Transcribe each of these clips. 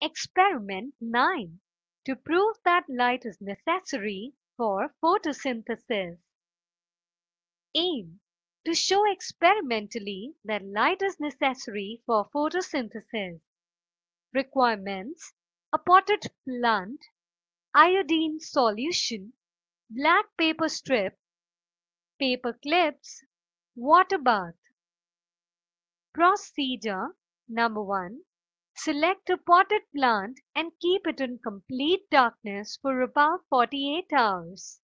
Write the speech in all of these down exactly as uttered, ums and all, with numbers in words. Experiment nine. To prove that light is necessary for photosynthesis. Aim. To show experimentally that light is necessary for photosynthesis. Requirements: a potted plant, iodine solution, black paper strip, paper clips, water bath. Procedure number one. Select a potted plant and keep it in complete darkness for about forty-eight hours.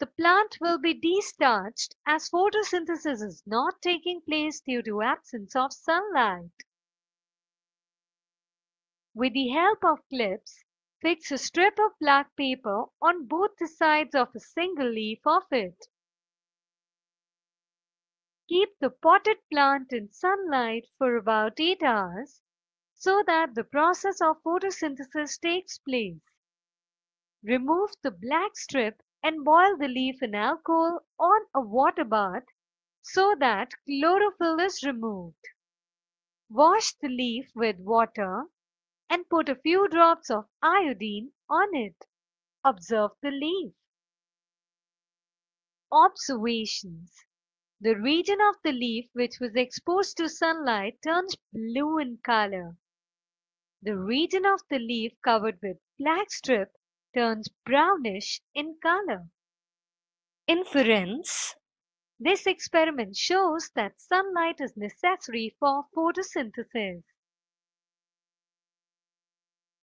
The plant will be destarched as photosynthesis is not taking place due to absence of sunlight. With the help of clips, fix a strip of black paper on both the sides of a single leaf of it. Keep the potted plant in sunlight for about eight hours so that the process of photosynthesis takes place. Remove the black strip and boil the leaf in alcohol on a water bath so that chlorophyll is removed. Wash the leaf with water and put a few drops of iodine on it. Observe the leaf. Observations. The region of the leaf which was exposed to sunlight turns blue in color. The region of the leaf covered with black strip turns brownish in color. Inference. This experiment shows that sunlight is necessary for photosynthesis.